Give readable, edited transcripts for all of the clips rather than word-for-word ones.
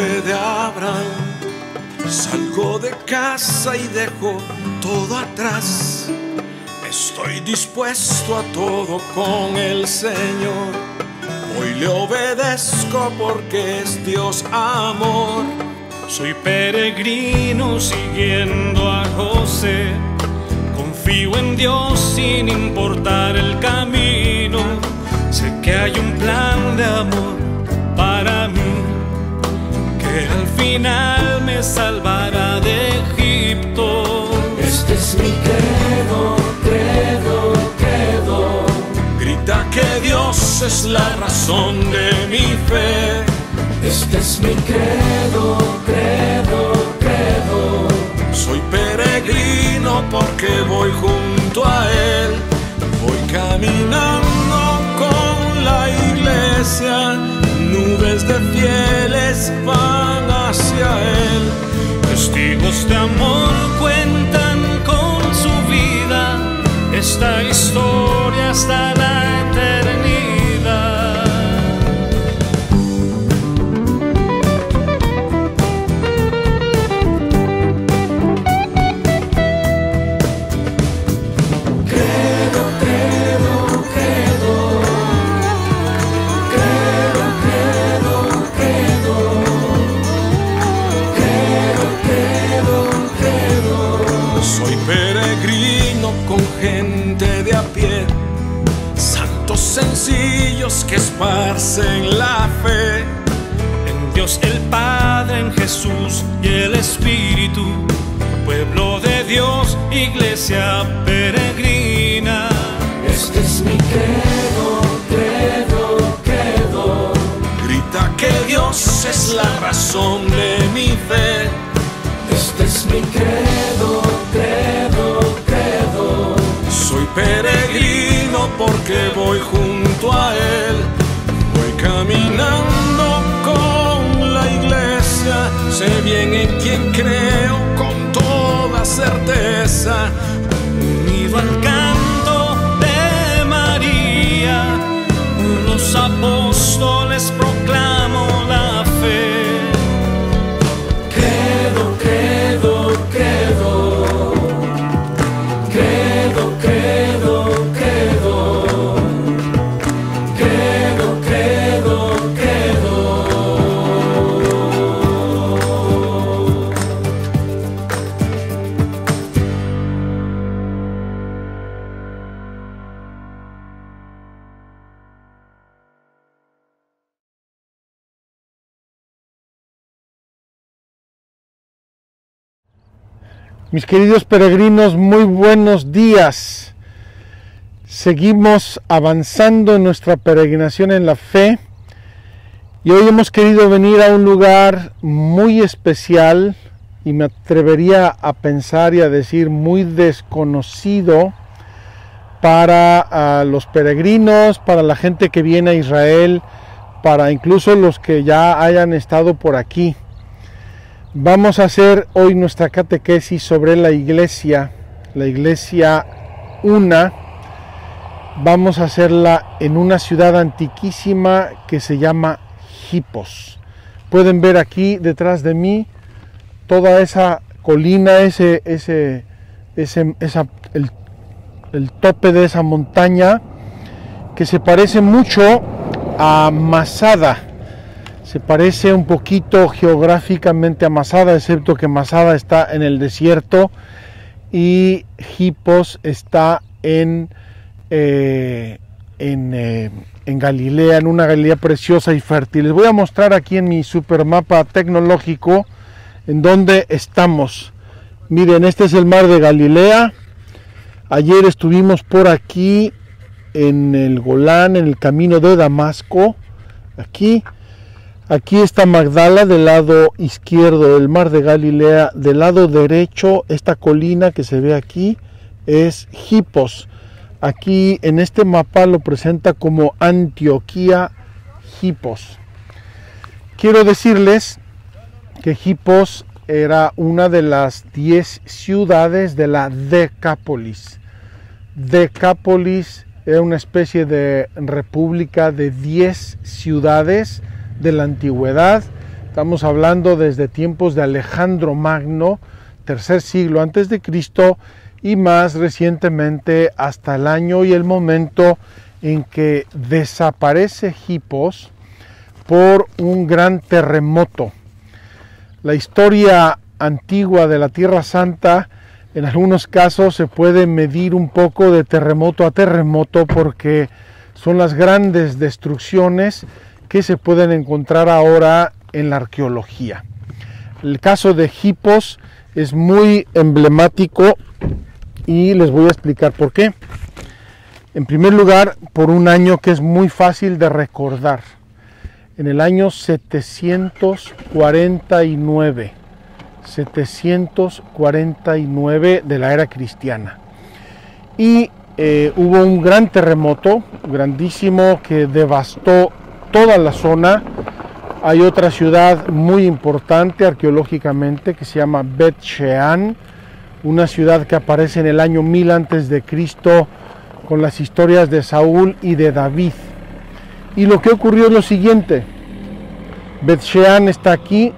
fe de Abraham. Salgo de casa y dejo todo atrás. Estoy dispuesto a todo con el Señor. Hoy le obedezco porque es Dios amor. Soy peregrino siguiendo a José. Confío en Dios sin importar el camino. Sé que hay un plan de amor para mí, que al final me salvará de Egipto. Este es mi credo, credo, credo. Grita que Dios es la razón de mi fe. Este es mi credo, credo, credo. Soy peregrino porque voy junto a Él. Voy caminando con la iglesia, nubes de fieles van hacia Él. Testigos de amor cuentan con su vida, esta historia hasta la eternidad. Gente de a pie, santos sencillos que esparcen la fe. En Dios el Padre, en Jesús y el Espíritu. Pueblo de Dios, iglesia peregrina. Este es mi credo, credo, credo. Grita que Dios es la razón de mi fe. Este es mi credo, credo, credo. Soy peregrino porque voy junto a Él. Voy caminando con la iglesia. Sé bien en quien creo con toda certeza. Unido al canto de María, los apóstoles proclamo la fe. Credo, credo, credo. Credo, credo, credo. Credo, credo, credo. Mis queridos peregrinos, muy buenos días. Seguimos avanzando en nuestra peregrinación en la fe y hoy hemos querido venir a un lugar muy especial y me atrevería a pensar y a decir muy desconocido para los peregrinos, para la gente que viene a Israel, para incluso los que ya hayan estado por aquí. Vamos a hacer hoy nuestra catequesis sobre la iglesia una. Vamos a hacerla en una ciudad antiquísima que se llama Hippos. Pueden ver aquí detrás de mí toda esa colina, el tope de esa montaña que se parece mucho a Masada. Se parece un poquito geográficamente a Masada, excepto que Masada está en el desierto y Hippos está en Galilea, en una Galilea preciosa y fértil. Les voy a mostrar aquí en mi supermapa tecnológico en dónde estamos. Miren, este es el mar de Galilea. Ayer estuvimos por aquí en el Golán, en el camino de Damasco, aquí. Aquí está Magdala del lado izquierdo, el mar de Galilea. Del lado derecho, esta colina que se ve aquí es Hippos. Aquí en este mapa lo presenta como Antioquía Hippos. Quiero decirles que Hippos era una de las 10 ciudades de la Decápolis. Decápolis era una especie de república de 10 ciudades de la antigüedad Estamos hablando desde tiempos de Alejandro Magno, tercer siglo antes de Cristo, y más recientemente hasta el año y el momento en que desaparece Hippos por un gran terremoto. La historia antigua de la Tierra Santa en algunos casos se puede medir un poco de terremoto a terremoto, porque son las grandes destrucciones que se pueden encontrar ahora en la arqueología. El caso de Hippos es muy emblemático y les voy a explicar por qué. En primer lugar, por un año que es muy fácil de recordar. En el año 749 de la era cristiana. Y hubo un gran terremoto, grandísimo, que devastó toda la zona. Hay otra ciudad muy importante arqueológicamente que se llama Bet Shean, una ciudad que aparece en el año 1000 a.C. con las historias de Saúl y de David. Y lo que ocurrió es lo siguiente: Bet Shean está aquí,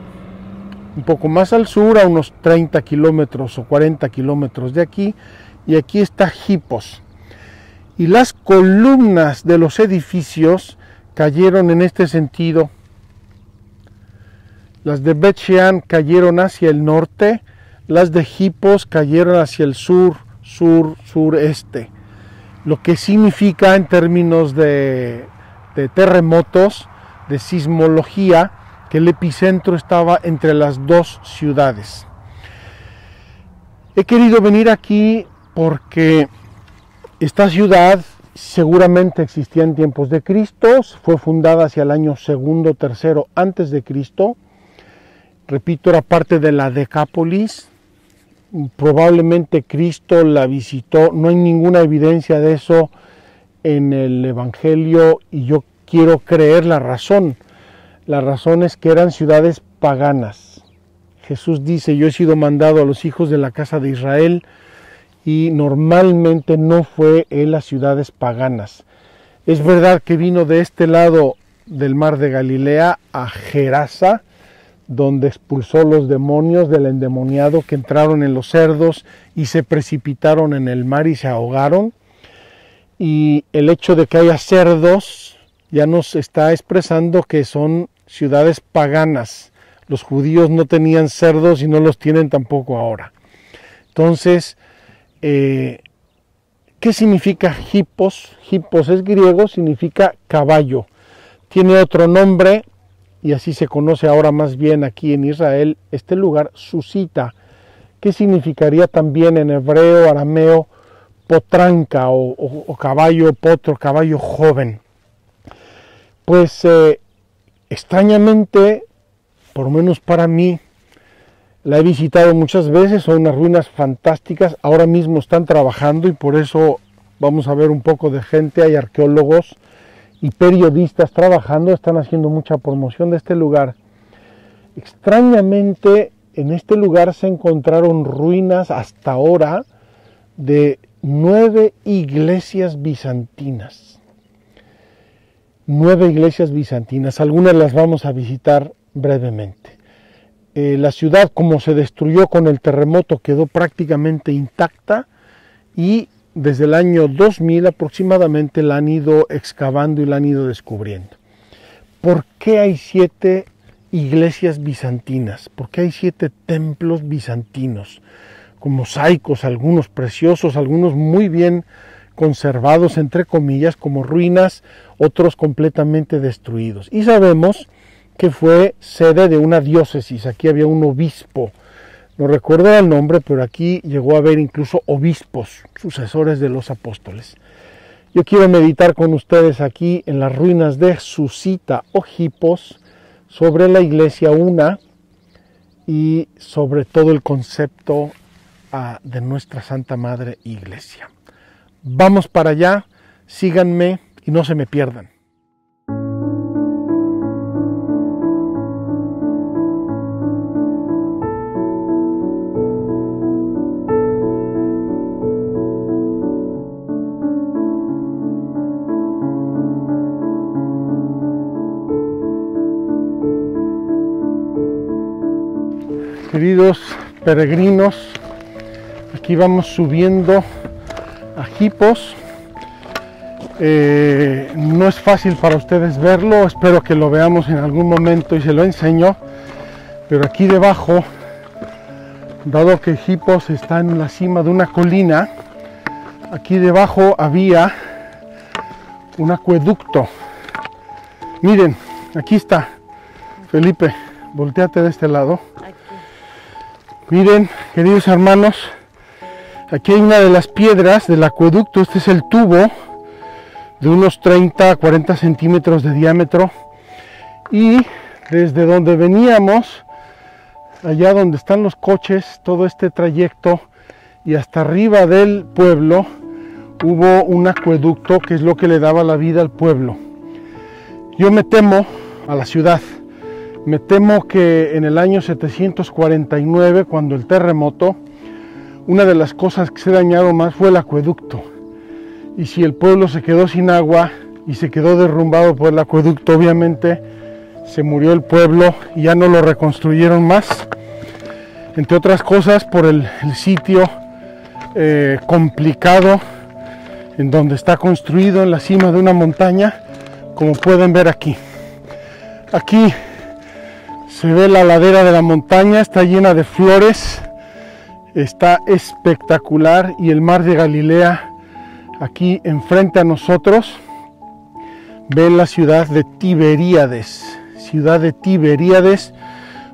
un poco más al sur, a unos 30 kilómetros o 40 kilómetros de aquí, y aquí está Hippos. Y las columnas de los edificios cayeron en este sentido. Las de Bet Shean cayeron hacia el norte, las de Hippos cayeron hacia el sur, sureste. Lo que significa en términos de terremotos, de sismología, que el epicentro estaba entre las dos ciudades. He querido venir aquí porque esta ciudad seguramente existía en tiempos de Cristo, fue fundada hacia el año 2, 3 antes de Cristo. Repito, era parte de la Decápolis. Probablemente Cristo la visitó. No hay ninguna evidencia de eso en el Evangelio y yo quiero creer la razón. La razón es que eran ciudades paganas. Jesús dice: yo he sido mandado a los hijos de la casa de Israel, y normalmente no fue en las ciudades paganas. Es verdad que vino de este lado del mar de Galilea a Gerasa, donde expulsó los demonios del endemoniado que entraron en los cerdos y se precipitaron en el mar y se ahogaron. Y el hecho de que haya cerdos ya nos está expresando que son ciudades paganas. Los judíos no tenían cerdos y no los tienen tampoco ahora. Entonces, ¿qué significa Hippos? Hippos es griego, significa caballo. Tiene otro nombre, y así se conoce ahora más bien aquí en Israel, este lugar, Susita, que significaría también en hebreo, arameo, potranca o caballo, potro, caballo joven. Pues extrañamente, por lo menos para mí, la he visitado muchas veces, son unas ruinas fantásticas, ahora mismo están trabajando y por eso vamos a ver un poco de gente, hay arqueólogos y periodistas trabajando, están haciendo mucha promoción de este lugar. Extrañamente, en este lugar se encontraron ruinas hasta ahora de 9 iglesias bizantinas. 9 iglesias bizantinas, algunas las vamos a visitar brevemente. La ciudad, como se destruyó con el terremoto, quedó prácticamente intacta y desde el año 2000 aproximadamente la han ido excavando y la han ido descubriendo. ¿Por qué hay 7 iglesias bizantinas? ¿Por qué hay 7 templos bizantinos? Con mosaicos, algunos preciosos, algunos muy bien conservados, entre comillas, como ruinas, otros completamente destruidos. Y sabemos que fue sede de una diócesis. Aquí había un obispo. No recuerdo el nombre, pero aquí llegó a haber incluso obispos, sucesores de los apóstoles. Yo quiero meditar con ustedes aquí en las ruinas de Susita o Hippos, sobre la iglesia una y sobre todo el concepto de nuestra Santa Madre Iglesia. Vamos para allá, síganme y no se me pierdan. queridos peregrinos, aquí vamos subiendo a Hippos. No es fácil para ustedes verlo, espero que lo veamos en algún momento y se lo enseño, pero aquí debajo, dado que Hippos está en la cima de una colina, aquí debajo había un acueducto. Miren, aquí está. Felipe, volteate de este lado. Aquí. Miren, queridos hermanos, aquí hay una de las piedras del acueducto. Este es el tubo de unos 30 a 40 centímetros de diámetro. Y desde donde veníamos, allá donde están los coches, todo este trayecto y hasta arriba del pueblo, hubo un acueducto que es lo que le daba la vida al pueblo. Yo me temo a la ciudad, me temo que en el año 749, cuando el terremoto, una de las cosas que se dañaron más fue el acueducto. Y si el pueblo se quedó sin agua y se quedó derrumbado por el acueducto, obviamente se murió el pueblo y ya no lo reconstruyeron más, entre otras cosas por el sitio complicado en donde está construido, en la cima de una montaña, como pueden ver aquí. Aquí se ve la ladera de la montaña, está llena de flores, está espectacular, y el mar de Galilea aquí enfrente a nosotros. Ven la ciudad de Tiberíades,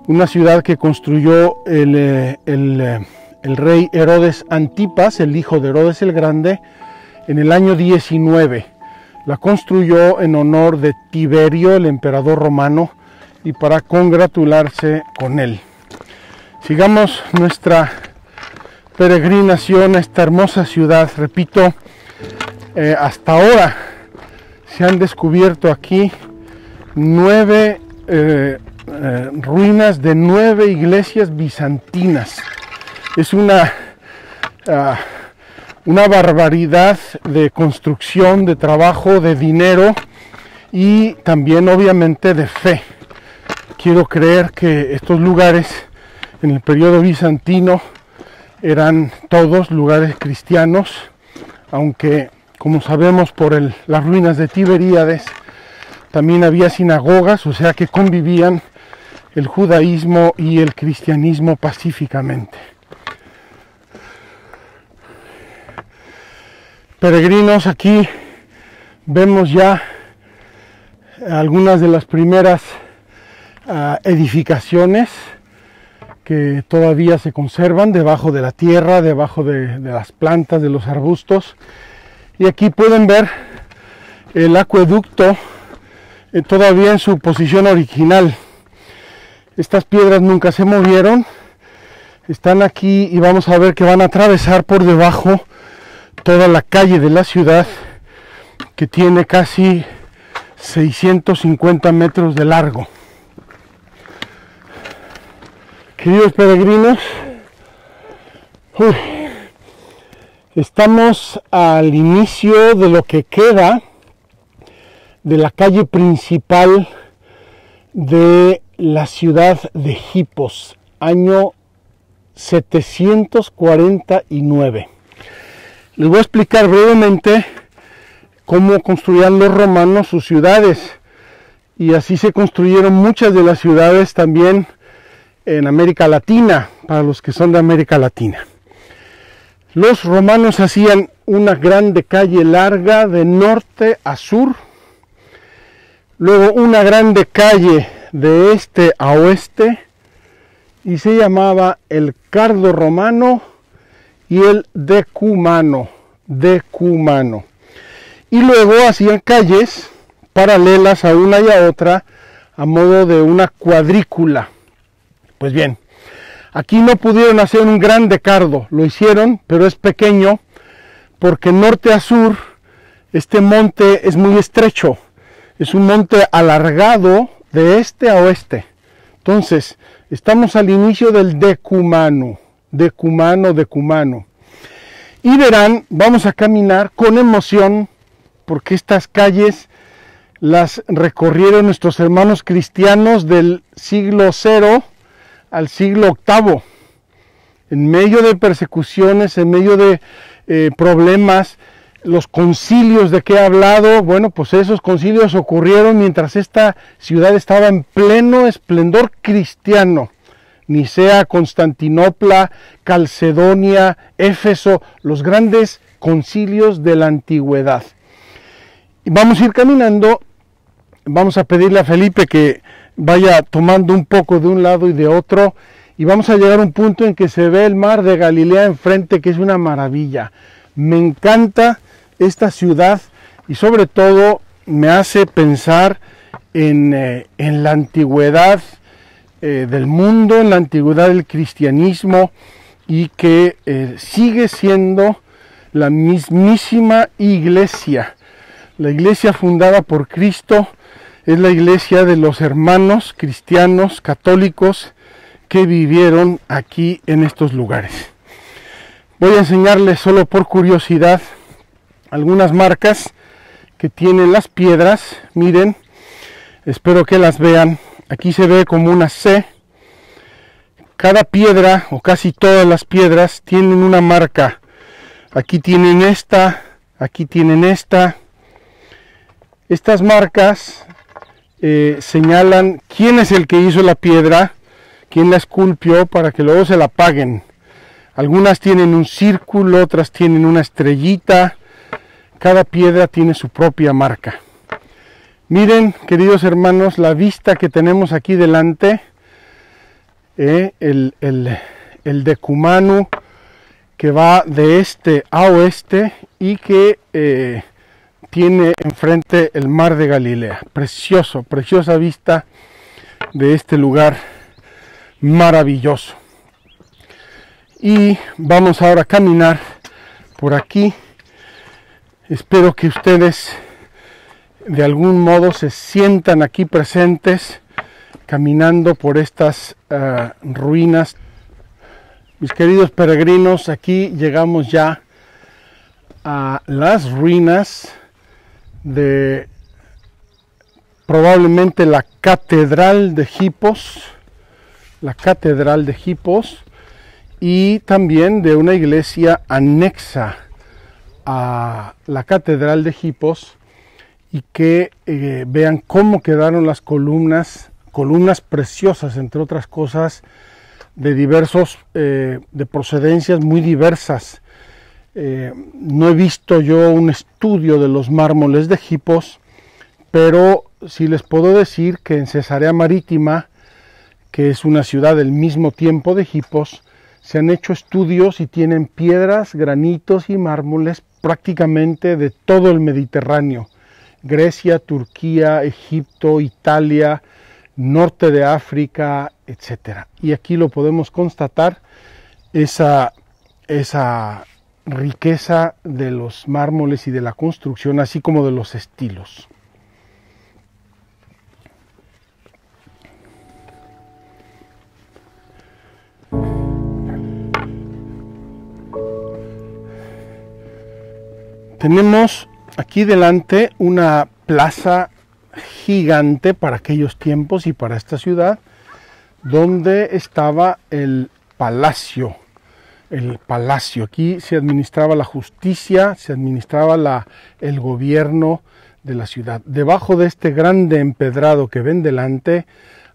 una ciudad que construyó el rey Herodes Antipas, el hijo de Herodes el Grande, en el año 19. La construyó en honor de Tiberio, el emperador romano, y para congratularse con él. Sigamos nuestra peregrinación a esta hermosa ciudad. Repito, hasta ahora se han descubierto aquí 9 ruinas de 9 iglesias bizantinas. Es una barbaridad de construcción, de trabajo, de dinero y también obviamente de fe. Quiero creer que estos lugares en el periodo bizantino eran todos lugares cristianos, aunque como sabemos por las ruinas de Tiberíades también había sinagogas, o sea que convivían el judaísmo y el cristianismo pacíficamente. Peregrinos, aquí vemos ya algunas de las primeras edificaciones que todavía se conservan debajo de la tierra, debajo de las plantas, de los arbustos. Y aquí pueden ver el acueducto todavía en su posición original. Estas piedras nunca se movieron, están aquí y vamos a ver que van a atravesar por debajo toda la calle de la ciudad, que tiene casi 650 metros de largo. Queridos peregrinos, estamos al inicio de lo que queda de la calle principal de la ciudad de Hippos, año 749. Les voy a explicar brevemente cómo construían los romanos sus ciudades, y así se construyeron muchas de las ciudades también en América Latina, para los que son de América Latina. Los romanos hacían una grande calle larga de norte a sur, luego una grande calle de este a oeste, y se llamaba el cardo romano y el decumano. Y luego hacían calles paralelas a una y a otra a modo de una cuadrícula. Pues bien, aquí no pudieron hacer un gran decardo, lo hicieron, pero es pequeño, porque norte a sur este monte es muy estrecho, es un monte alargado de este a oeste. Entonces, estamos al inicio del decumano. Y verán, vamos a caminar con emoción, porque estas calles las recorrieron nuestros hermanos cristianos del siglo 0 al siglo VIII. en medio de persecuciones, en medio de problemas, los concilios de que he hablado, bueno, pues esos concilios ocurrieron mientras esta ciudad estaba en pleno esplendor cristiano. Nicea, Constantinopla, Calcedonia, Éfeso, los grandes concilios de la antigüedad. Y vamos a ir caminando, vamos a pedirle a Felipe que vaya tomando un poco de un lado y de otro, y vamos a llegar a un punto en que se ve el mar de Galilea enfrente, que es una maravilla. Me encanta esta ciudad y sobre todo me hace pensar en la antigüedad del mundo, en la antigüedad del cristianismo, y que sigue siendo la mismísima iglesia. La iglesia fundada por Cristo es la iglesia de los hermanos cristianos católicos que vivieron aquí en estos lugares. Voy a enseñarles solo por curiosidad algunas marcas que tienen las piedras. Miren, espero que las vean. Aquí se ve como una C. Cada piedra, o casi todas las piedras, tienen una marca. Aquí tienen esta, aquí tienen esta. Estas marcas señalan quién es el que hizo la piedra, quién la esculpió, para que luego se la paguen. Algunas tienen un círculo, otras tienen una estrellita. Cada piedra tiene su propia marca. Miren, queridos hermanos, la vista que tenemos aquí delante, el decumano que va de este a oeste y que tiene enfrente el mar de Galilea. Precioso, preciosa vista de este lugar maravilloso. Y vamos ahora a caminar por aquí. Espero que ustedes de algún modo se sientan aquí presentes caminando por estas ruinas. Mis queridos peregrinos, aquí llegamos ya a las ruinas de probablemente la catedral de Hippos, y también de una iglesia anexa a la catedral de Hippos, y que vean cómo quedaron las columnas preciosas, entre otras cosas, de diversos, de procedencias muy diversas. No he visto yo un estudio de los mármoles de Hippos, pero sí les puedo decir que en Cesarea Marítima, que es una ciudad del mismo tiempo de Hippos, se han hecho estudios y tienen piedras, granitos y mármoles prácticamente de todo el Mediterráneo. Grecia, Turquía, Egipto, Italia, norte de África, etc. Y aquí lo podemos constatar, esa riqueza de los mármoles y de la construcción, así como de los estilos. Tenemos aquí delante una plaza gigante para aquellos tiempos y para esta ciudad, donde estaba el palacio. Aquí se administraba la justicia, se administraba el gobierno de la ciudad. Debajo de este grande empedrado que ven delante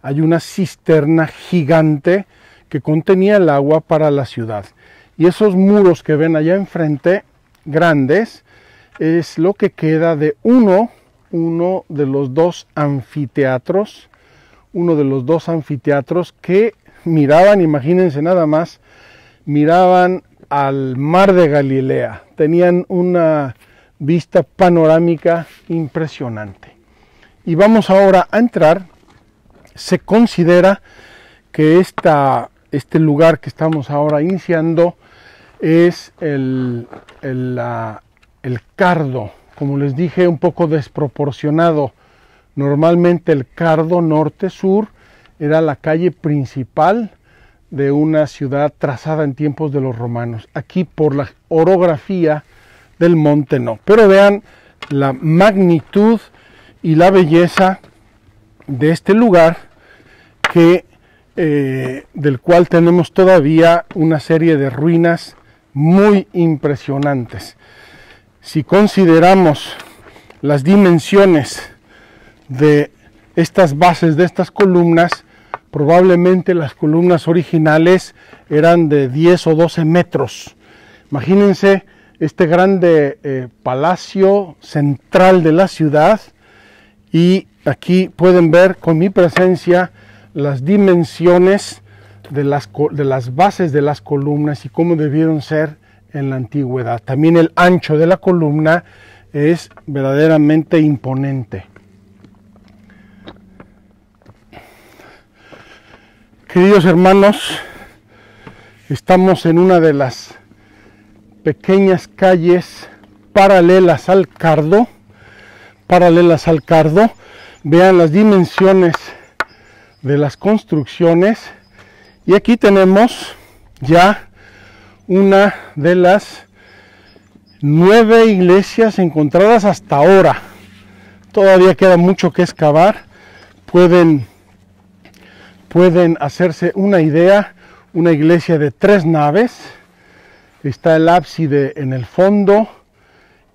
hay una cisterna gigante que contenía el agua para la ciudad. Y esos muros que ven allá enfrente, grandes, es lo que queda de uno de los dos anfiteatros, que miraban, imagínense nada más, miraban al mar de Galilea. Tenían una vista panorámica impresionante. Y vamos ahora a entrar. Se considera que este lugar que estamos ahora iniciando es el cardo, como les dije, un poco desproporcionado. Normalmente el cardo norte-sur era la calle principal de una ciudad trazada en tiempos de los romanos. Aquí por la orografía del monte no. Pero vean la magnitud y la belleza de este lugar, que del cual tenemos todavía una serie de ruinas muy impresionantes. Si consideramos las dimensiones de estas bases, de estas columnas, probablemente las columnas originales eran de 10 o 12 metros. Imagínense este grande palacio central de la ciudad, y aquí pueden ver con mi presencia las dimensiones de las bases de las columnas y cómo debieron ser en la antigüedad. También el ancho de la columna es verdaderamente imponente. Queridos hermanos, estamos en una de las pequeñas calles paralelas al Cardo. Vean las dimensiones de las construcciones, y aquí tenemos ya una de las 9 iglesias encontradas hasta ahora. Todavía queda mucho que excavar. Pueden hacerse una idea, una iglesia de 3 naves, está el ábside en el fondo,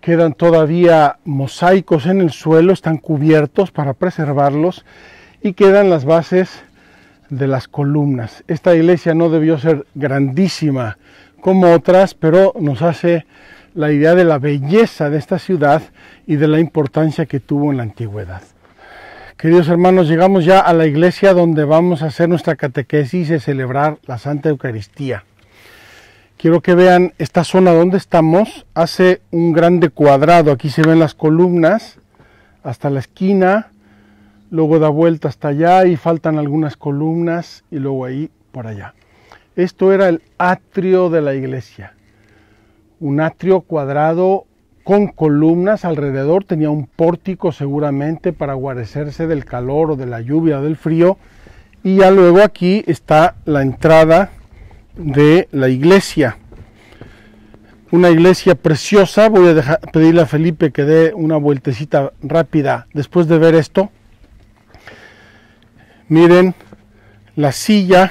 quedan todavía mosaicos en el suelo, están cubiertos para preservarlos, y quedan las bases de las columnas. Esta iglesia no debió ser grandísima como otras, pero nos hace la idea de la belleza de esta ciudad y de la importancia que tuvo en la antigüedad. Queridos hermanos, llegamos ya a la iglesia donde vamos a hacer nuestra catequesis y celebrar la Santa Eucaristía. Quiero que vean esta zona donde estamos, hace un grande cuadrado, aquí se ven las columnas hasta la esquina, luego da vuelta hasta allá y faltan algunas columnas, y luego ahí por allá. Esto era el atrio de la iglesia, un atrio cuadrado con columnas alrededor, tenía un pórtico seguramente para guarecerse del calor o de la lluvia o del frío, y ya luego aquí está la entrada de la iglesia. Una iglesia preciosa. Voy a pedirle a Felipe que dé una vueltecita rápida después de ver esto. Miren, la silla,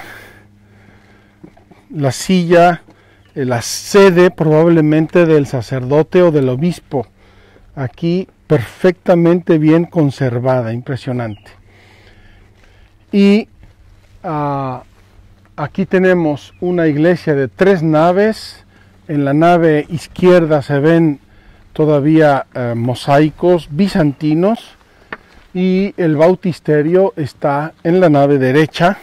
la sede probablemente del sacerdote o del obispo. Aquí perfectamente bien conservada, impresionante. Y aquí tenemos una iglesia de 3 naves. En la nave izquierda se ven todavía mosaicos bizantinos. Y el bautisterio está en la nave derecha.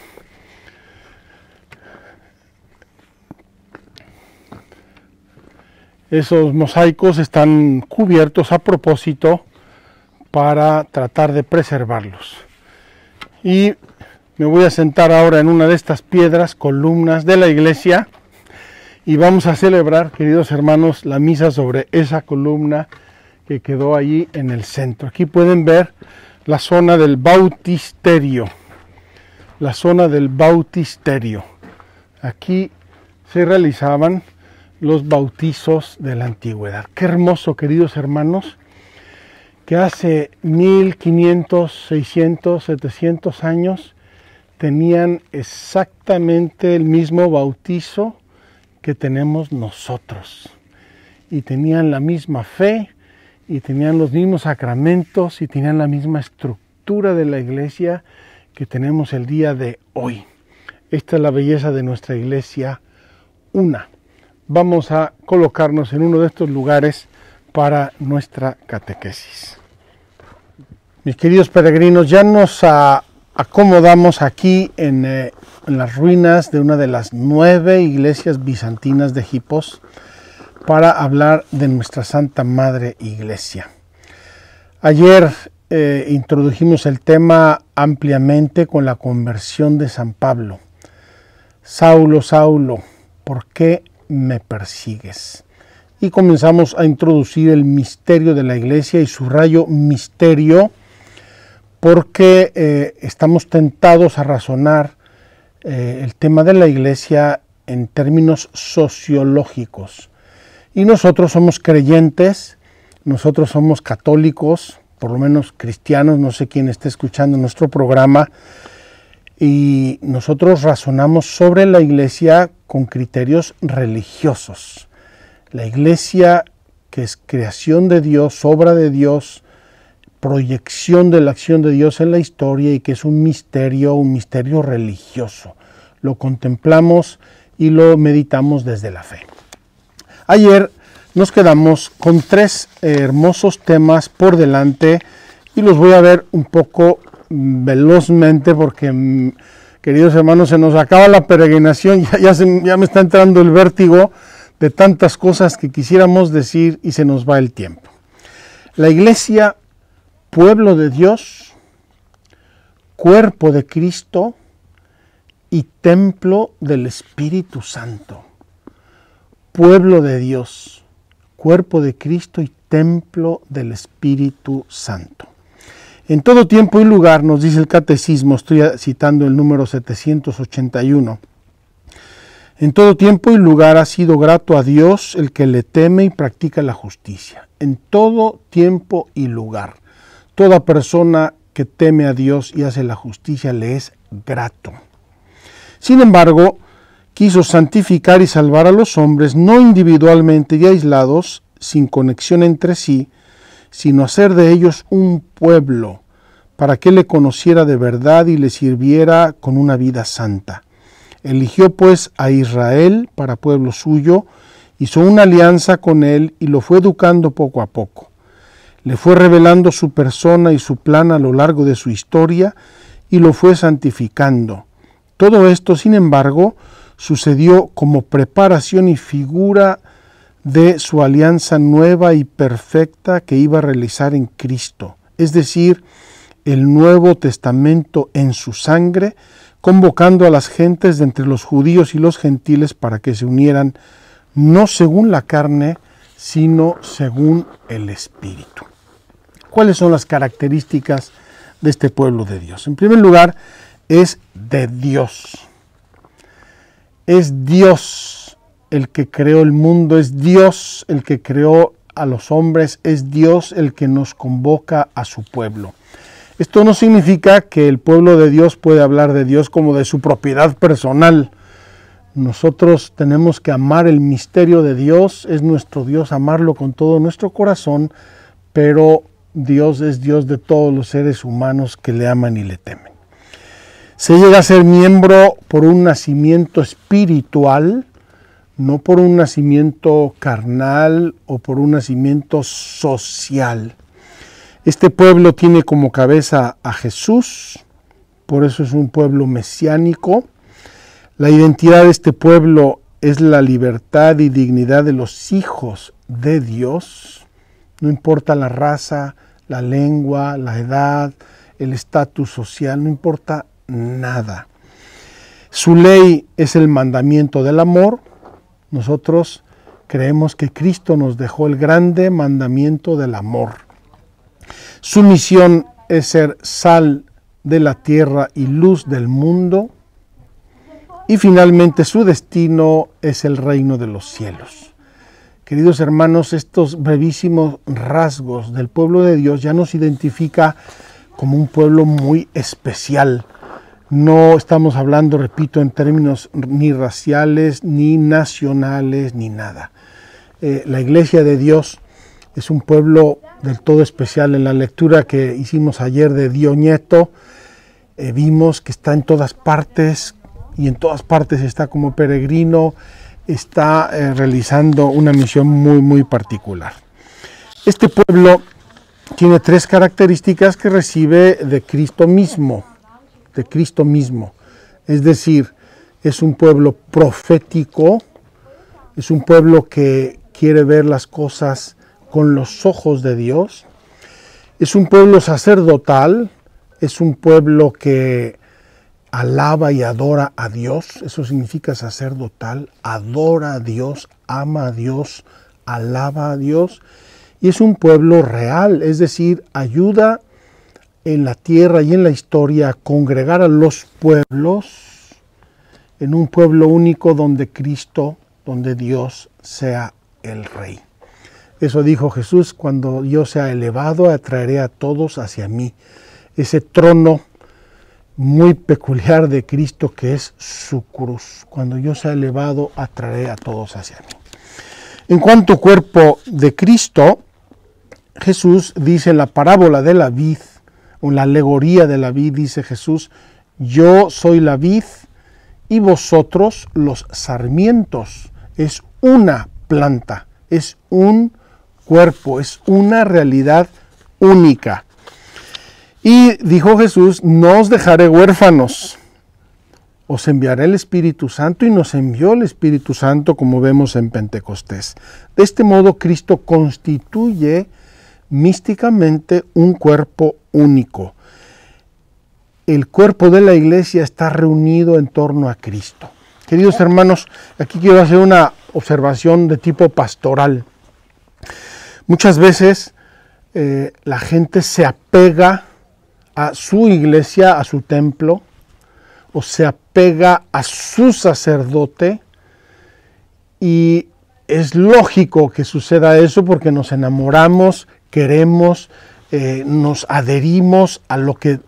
Esos mosaicos están cubiertos a propósito para tratar de preservarlos. Y me voy a sentar ahora en una de estas piedras, columnas de la iglesia, y vamos a celebrar, queridos hermanos, la misa sobre esa columna que quedó allí en el centro. Aquí pueden ver la zona del bautisterio, Aquí se realizaban los bautizos de la antigüedad. Qué hermoso, queridos hermanos, que hace 1500, 600, 700 años tenían exactamente el mismo bautizo que tenemos nosotros. Y tenían la misma fe, y tenían los mismos sacramentos, y tenían la misma estructura de la iglesia que tenemos el día de hoy. Esta es la belleza de nuestra iglesia una. Vamos a colocarnos en uno de estos lugares para nuestra catequesis. Mis queridos peregrinos, ya nos acomodamos aquí en las ruinas de una de las 9 iglesias bizantinas de Hippos, para hablar de nuestra Santa Madre Iglesia. Ayer introdujimos el tema ampliamente con la conversión de San Pablo. Saulo, Saulo, ¿por qué me persigues? Y comenzamos a introducir el misterio de la Iglesia, y subrayo misterio porque estamos tentados a razonar el tema de la Iglesia en términos sociológicos. Y nosotros somos creyentes, nosotros somos católicos, por lo menos cristianos, no sé quién está escuchando nuestro programa, y nosotros razonamos sobre la Iglesia con criterios religiosos. La Iglesia, que es creación de Dios, obra de Dios, proyección de la acción de Dios en la historia, y que es un misterio religioso. Lo contemplamos y lo meditamos desde la fe. Ayer nos quedamos con tres hermosos temas por delante y los voy a ver un poco velozmente porque, queridos hermanos, se nos acaba la peregrinación, ya me está entrando el vértigo de tantas cosas que quisiéramos decir y se nos va el tiempo. La Iglesia, pueblo de Dios, cuerpo de Cristo y templo del Espíritu Santo. Pueblo de Dios, cuerpo de Cristo y templo del Espíritu Santo. En todo tiempo y lugar, nos dice el Catecismo, estoy citando el número 781, en todo tiempo y lugar ha sido grato a Dios el que le teme y practica la justicia. En todo tiempo y lugar. Toda persona que teme a Dios y hace la justicia le es grato. Sin embargo, quiso santificar y salvar a los hombres, no individualmente y aislados, sin conexión entre sí, sino hacer de ellos un pueblo, para que le conociera de verdad y le sirviera con una vida santa. Eligió pues a Israel para pueblo suyo, hizo una alianza con él y lo fue educando poco a poco. Le fue revelando su persona y su plan a lo largo de su historia y lo fue santificando. Todo esto, sin embargo, sucedió como preparación y figura de su alianza nueva y perfecta que iba a realizar en Cristo, es decir, el Nuevo Testamento en su sangre, convocando a las gentes de entre los judíos y los gentiles para que se unieran, no según la carne, sino según el Espíritu. ¿Cuáles son las características de este pueblo de Dios? En primer lugar, es de Dios. Es Dios el que creó el mundo, es Dios el que creó a los hombres, es Dios el que nos convoca a su pueblo. Esto no significa que el pueblo de Dios puede hablar de Dios como de su propiedad personal. Nosotros tenemos que amar el misterio de Dios, es nuestro Dios, amarlo con todo nuestro corazón, pero Dios es Dios de todos los seres humanos que le aman y le temen. Se llega a ser miembro por un nacimiento espiritual, no por un nacimiento carnal o por un nacimiento social. Este pueblo tiene como cabeza a Jesús, por eso es un pueblo mesiánico. La identidad de este pueblo es la libertad y dignidad de los hijos de Dios. No importa la raza, la lengua, la edad, el estatus social, no importa nada. Su ley es el mandamiento del amor. Nosotros creemos que Cristo nos dejó el grande mandamiento del amor. Su misión es ser sal de la tierra y luz del mundo. Y finalmente su destino es el reino de los cielos. Queridos hermanos, estos brevísimos rasgos del pueblo de Dios ya nos identifica como un pueblo muy especial. No estamos hablando, repito, en términos ni raciales, ni nacionales, ni nada. La Iglesia de Dios es un pueblo del todo especial. En la lectura que hicimos ayer de Dionieto, vimos que está en todas partes, y en todas partes está como peregrino, está realizando una misión muy, muy particular. Este pueblo tiene tres características que recibe de Cristo mismo, Es decir, es un pueblo profético, es un pueblo que quiere ver las cosas con los ojos de Dios, es un pueblo sacerdotal, es un pueblo que alaba y adora a Dios, eso significa sacerdotal, adora a Dios, ama a Dios, alaba a Dios, y es un pueblo real, es decir, ayuda en la tierra y en la historia a congregar a los pueblos en un pueblo único donde Cristo, donde Dios sea el Rey. Eso dijo Jesús: cuando yo sea elevado, atraeré a todos hacia mí. Ese trono muy peculiar de Cristo, que es su cruz. Cuando yo sea elevado, atraeré a todos hacia mí. En cuanto al cuerpo de Cristo, Jesús dice en la parábola de la vid, o en la alegoría de la vid, dice Jesús: yo soy la vid y vosotros los sarmientos. Es una planta, es un cuerpo, es una realidad única. Y dijo Jesús: no os dejaré huérfanos, os enviaré el Espíritu Santo, y nos envió el Espíritu Santo, como vemos en Pentecostés. De este modo, Cristo constituye místicamente un cuerpo único. El cuerpo de la Iglesia está reunido en torno a Cristo. Queridos hermanos, aquí quiero hacer una observación de tipo pastoral. Muchas veces la gente se apega a su iglesia, a su templo, o se apega a su sacerdote, y es lógico que suceda eso porque nos enamoramos, queremos, nos adherimos a lo que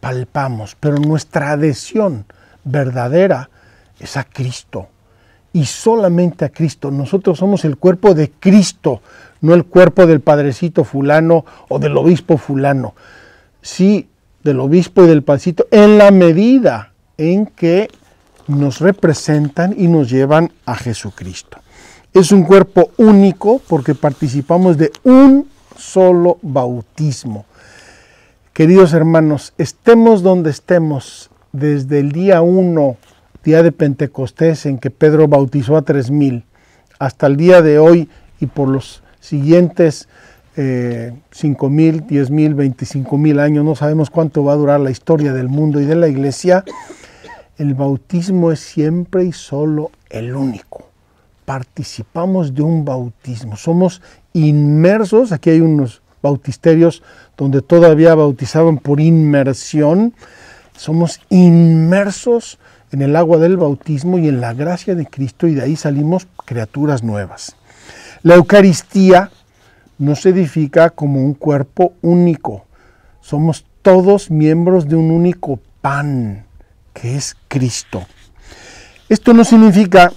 palpamos, pero nuestra adhesión verdadera es a Cristo, y solamente a Cristo. Nosotros somos el cuerpo de Cristo, no el cuerpo del padrecito fulano o del obispo fulano. Sí, del obispo y del pancito, en la medida en que nos representan y nos llevan a Jesucristo. Es un cuerpo único porque participamos de un solo bautismo. Queridos hermanos, estemos donde estemos, desde el día 1, día de Pentecostés, en que Pedro bautizó a 3,000, hasta el día de hoy y por los siguientes 5,000, 10,000, 25,000 años, no sabemos cuánto va a durar la historia del mundo y de la Iglesia, el bautismo es siempre y solo el único. Participamos de un bautismo, somos inmersos. Aquí hay unos bautisterios donde todavía bautizaban por inmersión. Somos inmersos en el agua del bautismo y en la gracia de Cristo, y de ahí salimos criaturas nuevas. La Eucaristía nos edifica como un cuerpo único. Somos todos miembros de un único pan, que es Cristo. Esto no significa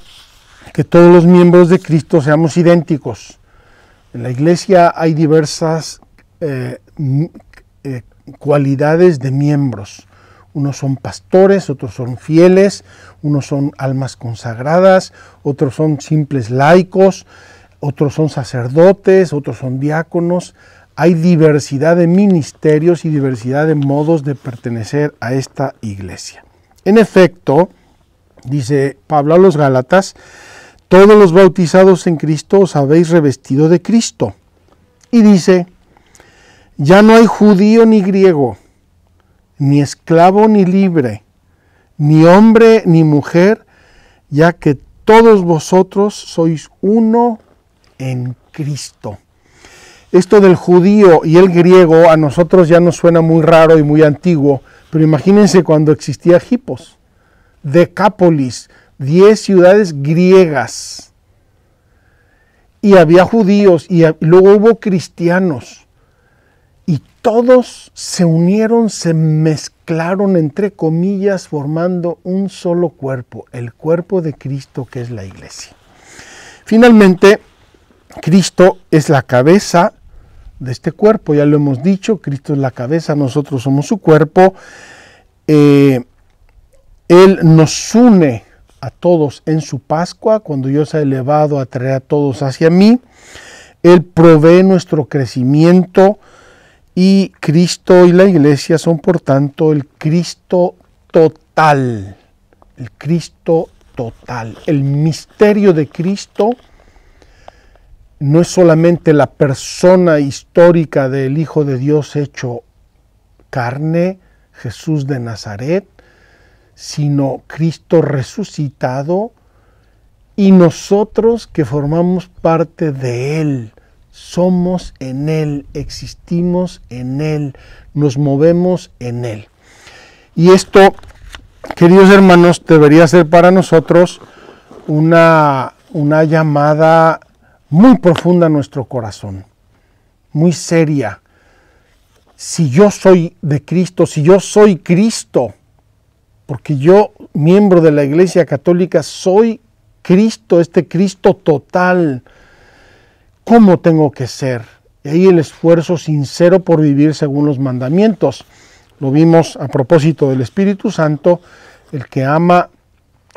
que todos los miembros de Cristo seamos idénticos. En la Iglesia hay diversas cualidades de miembros. Unos son pastores, otros son fieles, unos son almas consagradas, otros son simples laicos, otros son sacerdotes, otros son diáconos. Hay diversidad de ministerios y diversidad de modos de pertenecer a esta Iglesia. En efecto, dice Pablo a los Gálatas: todos los bautizados en Cristo os habéis revestido de Cristo. Y dice: ya no hay judío ni griego, ni esclavo ni libre, ni hombre ni mujer, ya que todos vosotros sois uno en Cristo. Esto del judío y el griego a nosotros ya nos suena muy raro y muy antiguo, pero imagínense cuando existía Hippos, Decápolis, 10 ciudades griegas, y había judíos, y luego hubo cristianos, y todos se unieron, se mezclaron, entre comillas, formando un solo cuerpo, el cuerpo de Cristo, que es la Iglesia. Finalmente, Cristo es la cabeza de este cuerpo, ya lo hemos dicho, Cristo es la cabeza, nosotros somos su cuerpo. Él nos une a todos en su Pascua: cuando yo sea elevado, atraeré a todos hacia mí. Él provee nuestro crecimiento, y Cristo y la Iglesia son, por tanto, el Cristo total, el Cristo total. El misterio de Cristo no es solamente la persona histórica del Hijo de Dios hecho carne, Jesús de Nazaret, sino Cristo resucitado y nosotros que formamos parte de Él. Somos en Él, existimos en Él, nos movemos en Él. Y esto, queridos hermanos, debería ser para nosotros una llamada muy profunda a nuestro corazón, muy seria. Si yo soy de Cristo, si yo soy Cristo, porque yo, miembro de la Iglesia Católica, soy Cristo, este Cristo total. ¿Cómo tengo que ser? Y ahí el esfuerzo sincero por vivir según los mandamientos. Lo vimos a propósito del Espíritu Santo: el que ama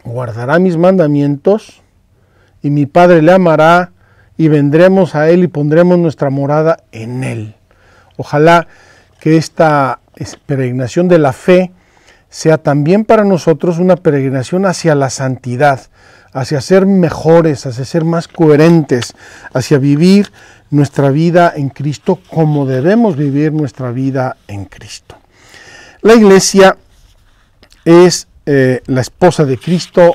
guardará mis mandamientos, y mi Padre le amará, y vendremos a Él y pondremos nuestra morada en Él. Ojalá que esta peregrinación de la fe sea también para nosotros una peregrinación hacia la santidad, hacia ser mejores, hacia ser más coherentes, hacia vivir nuestra vida en Cristo como debemos vivir nuestra vida en Cristo. La Iglesia es la esposa de Cristo,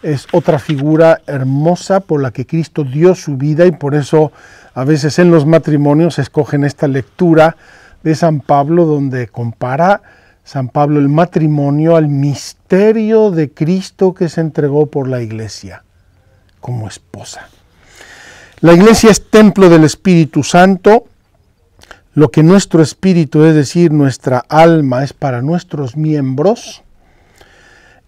es otra figura hermosa por la que Cristo dio su vida, y por eso a veces en los matrimonios se escogen esta lectura de San Pablo, donde compara San Pablo el matrimonio al misterio de Cristo que se entregó por la Iglesia como esposa. La Iglesia es templo del Espíritu Santo. Lo que nuestro espíritu, es decir, nuestra alma, es para nuestros miembros,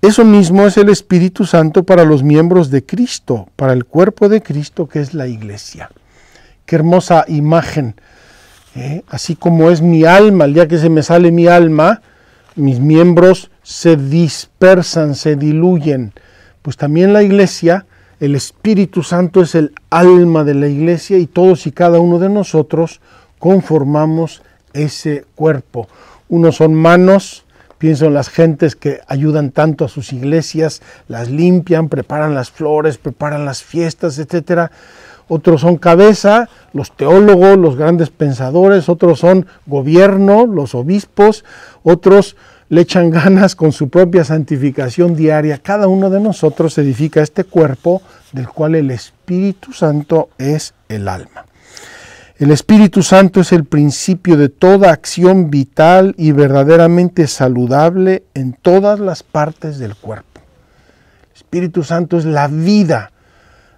eso mismo es el Espíritu Santo para los miembros de Cristo, para el cuerpo de Cristo, que es la Iglesia. ¡Qué hermosa imagen! Así como es mi alma, el día que se me sale mi alma, mis miembros se dispersan, se diluyen. Pues también la Iglesia, el Espíritu Santo es el alma de la Iglesia, y todos y cada uno de nosotros conformamos ese cuerpo. Unos son manos. Pienso en las gentes que ayudan tanto a sus iglesias, las limpian, preparan las flores, preparan las fiestas, etc. Otros son cabeza, los teólogos, los grandes pensadores. Otros son gobierno, los obispos. Otros le echan ganas con su propia santificación diaria. Cada uno de nosotros edifica este cuerpo del cual el Espíritu Santo es el alma. El Espíritu Santo es el principio de toda acción vital y verdaderamente saludable en todas las partes del cuerpo. El Espíritu Santo es la vida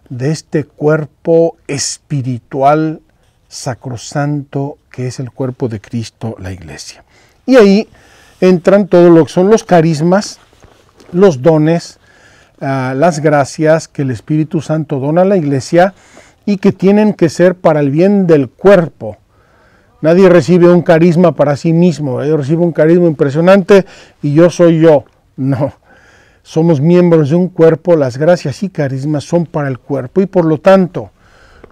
de este cuerpo espiritual sacrosanto que es el cuerpo de Cristo, la Iglesia. Y ahí entran todo lo que son los carismas, los dones, las gracias que el Espíritu Santo dona a la Iglesia, y que tienen que ser para el bien del cuerpo. Nadie recibe un carisma para sí mismo. Yo recibo un carisma impresionante y yo soy yo. No, somos miembros de un cuerpo. Las gracias y carismas son para el cuerpo, y por lo tanto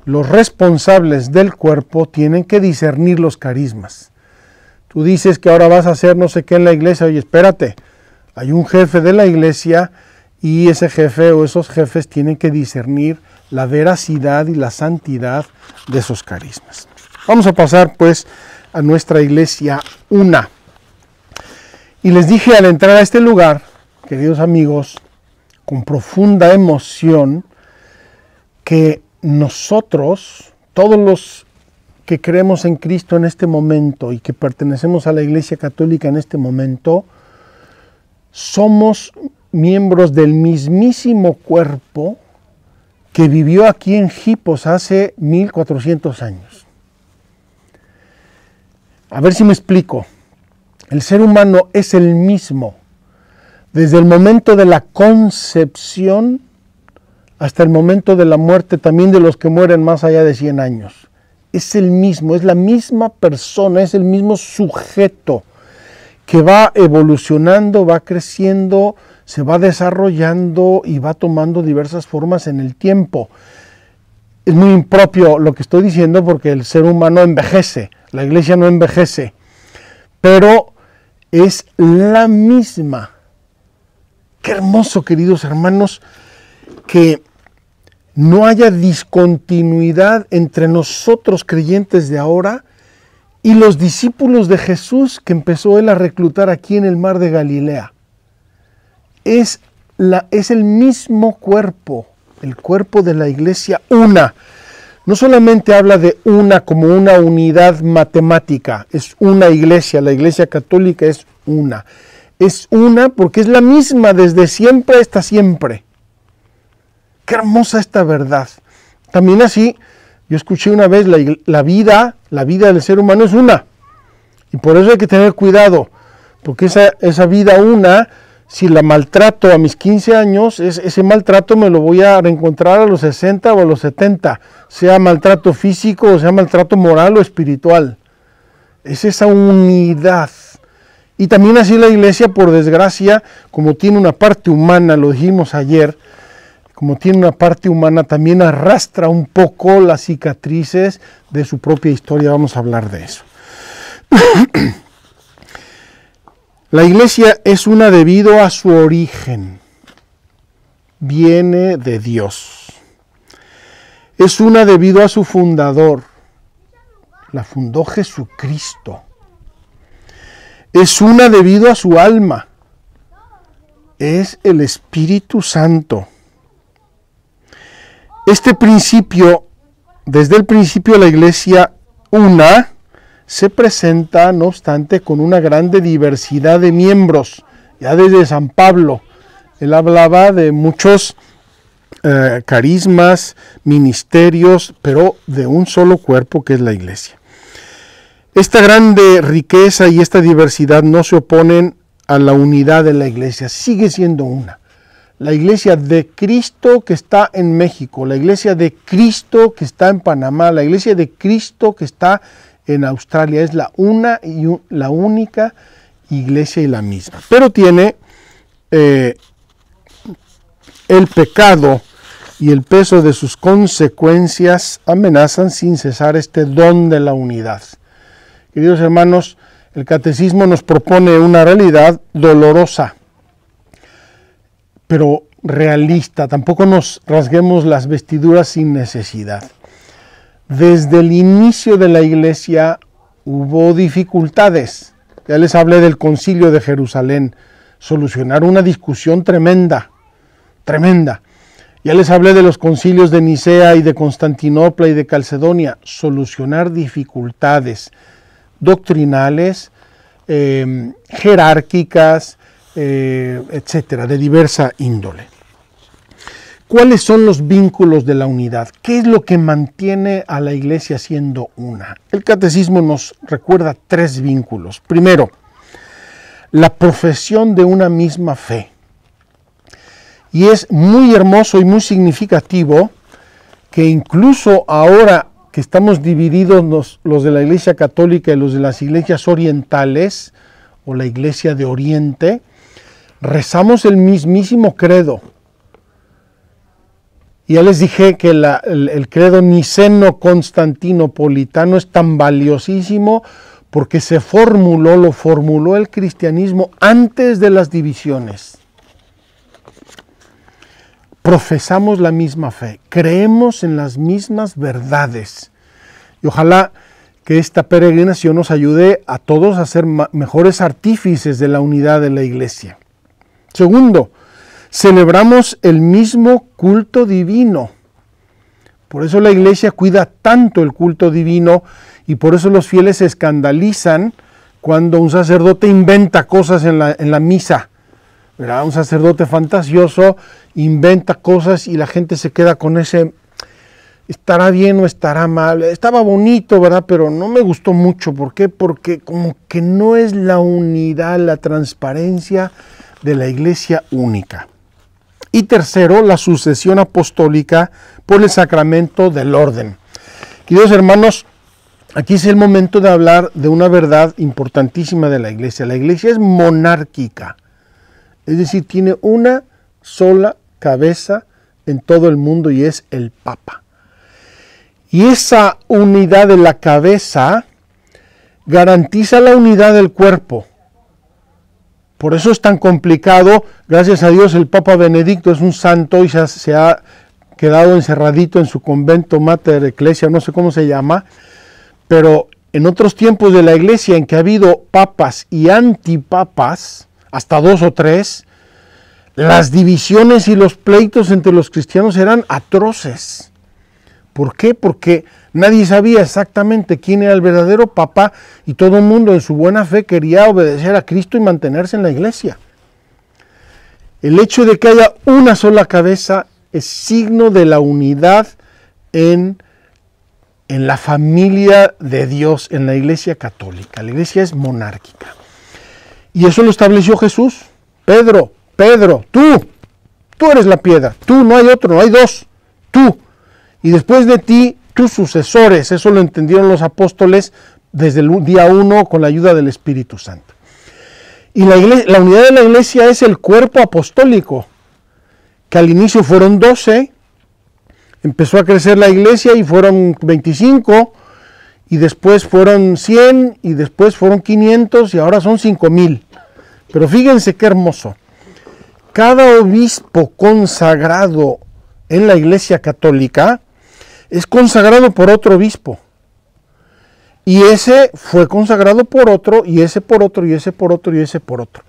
los responsables del cuerpo tienen que discernir los carismas. Tú dices que ahora vas a hacer no sé qué en la iglesia. Oye, espérate, hay un jefe de la iglesia, y ese jefe o esos jefes tienen que discernir la veracidad y la santidad de esos carismas. Vamos a pasar pues a nuestra iglesia una. Y les dije al entrar a este lugar, queridos amigos, con profunda emoción, que nosotros, todos los que creemos en Cristo en este momento y que pertenecemos a la Iglesia Católica en este momento, somos miembros del mismísimo cuerpo que vivió aquí en Hippos hace 1400 años. A ver si me explico. El ser humano es el mismo desde el momento de la concepción hasta el momento de la muerte, también de los que mueren más allá de 100 años. Es el mismo, es la misma persona, es el mismo sujeto que va evolucionando, va creciendo, se va desarrollando y va tomando diversas formas en el tiempo. Es muy impropio lo que estoy diciendo porque el ser humano envejece, la iglesia no envejece, pero es la misma. Qué hermoso, queridos hermanos, que no haya discontinuidad entre nosotros creyentes de ahora y los discípulos de Jesús que empezó él a reclutar aquí en el mar de Galilea. Es el mismo cuerpo, el cuerpo de la iglesia una. No solamente habla de una como una unidad matemática, es una iglesia, la iglesia católica es una. Es una porque es la misma desde siempre hasta siempre. ¡Qué hermosa esta verdad! También así, yo escuché una vez, la vida del ser humano es una. Y por eso hay que tener cuidado, porque esa vida una si la maltrato a mis 15 años, ese maltrato me lo voy a reencontrar a los 60 o a los 70, sea maltrato físico o sea maltrato moral o espiritual. Es esa unidad. Y también así la Iglesia, por desgracia, como tiene una parte humana, lo dijimos ayer, como tiene una parte humana, también arrastra un poco las cicatrices de su propia historia. Vamos a hablar de eso. La Iglesia es una debido a su origen. Viene de Dios. Es una debido a su fundador. La fundó Jesucristo. Es una debido a su alma. Es el Espíritu Santo. Este principio, desde el principio de la Iglesia una, se presenta, no obstante, con una grande diversidad de miembros. Ya desde San Pablo, él hablaba de muchos carismas, ministerios, pero de un solo cuerpo que es la Iglesia. Esta grande riqueza y esta diversidad no se oponen a la unidad de la Iglesia, sigue siendo una. La Iglesia de Cristo que está en México, la Iglesia de Cristo que está en Panamá, la Iglesia de Cristo que está en Australia, es la única Iglesia y la misma. Pero tiene el pecado y el peso de sus consecuencias amenazan sin cesar este don de la unidad. Queridos hermanos, el Catecismo nos propone una realidad dolorosa, pero realista. Tampoco nos rasguemos las vestiduras sin necesidad. Desde el inicio de la Iglesia hubo dificultades. Ya les hablé del Concilio de Jerusalén, solucionar una discusión tremenda, tremenda. Ya les hablé de los concilios de Nicea y de Constantinopla y de Calcedonia, solucionar dificultades doctrinales, jerárquicas, etcétera, de diversa índole. ¿Cuáles son los vínculos de la unidad? ¿Qué es lo que mantiene a la Iglesia siendo una? El Catecismo nos recuerda tres vínculos. Primero, la profesión de una misma fe. Y es muy hermoso y muy significativo que incluso ahora que estamos divididos los de la Iglesia Católica y los de las iglesias orientales, o la Iglesia de Oriente, rezamos el mismísimo credo. Ya les dije que el credo niceno-constantinopolitano es tan valiosísimo porque lo formuló el cristianismo antes de las divisiones. Profesamos la misma fe, creemos en las mismas verdades. Y ojalá que esta peregrinación nos ayude a todos a ser mejores artífices de la unidad de la Iglesia. Segundo, celebramos el mismo culto divino. Por eso la Iglesia cuida tanto el culto divino y por eso los fieles se escandalizan cuando un sacerdote inventa cosas en la misa. ¿Verdad? Un sacerdote fantasioso inventa cosas y la gente se queda con ese, estará bien o estará mal. Estaba bonito, ¿verdad? Pero no me gustó mucho. ¿Por qué? Porque como que no es la unidad, la transparencia de la Iglesia única. Y tercero, la sucesión apostólica por el sacramento del orden. Queridos hermanos, aquí es el momento de hablar de una verdad importantísima de la Iglesia. La Iglesia es monárquica, es decir, tiene una sola cabeza en todo el mundo y es el Papa. Y esa unidad de la cabeza garantiza la unidad del cuerpo. Por eso es tan complicado. Gracias a Dios el Papa Benedicto es un santo y se ha quedado encerradito en su convento Mater Ecclesia, no sé cómo se llama, pero en otros tiempos de la Iglesia en que ha habido papas y antipapas, hasta 2 o 3, las divisiones y los pleitos entre los cristianos eran atroces. ¿Por qué? Porque nadie sabía exactamente quién era el verdadero Papa y todo el mundo en su buena fe quería obedecer a Cristo y mantenerse en la Iglesia. El hecho de que haya una sola cabeza es signo de la unidad en la familia de Dios, en la Iglesia Católica. La Iglesia es monárquica. Y eso lo estableció Jesús. Pedro, Pedro, tú eres la piedra, tú, no hay otro, no hay dos, tú. Y después de ti, tus sucesores. Eso lo entendieron los apóstoles desde el día 1 con la ayuda del Espíritu Santo. Y la unidad de la iglesia es el cuerpo apostólico, que al inicio fueron 12, empezó a crecer la iglesia y fueron 25, y después fueron 100, y después fueron 500, y ahora son 5000. Pero fíjense qué hermoso. Cada obispo consagrado en la Iglesia Católica es consagrado por otro obispo. Y ese fue consagrado por otro, y ese por otro, y ese por otro, y ese por otro.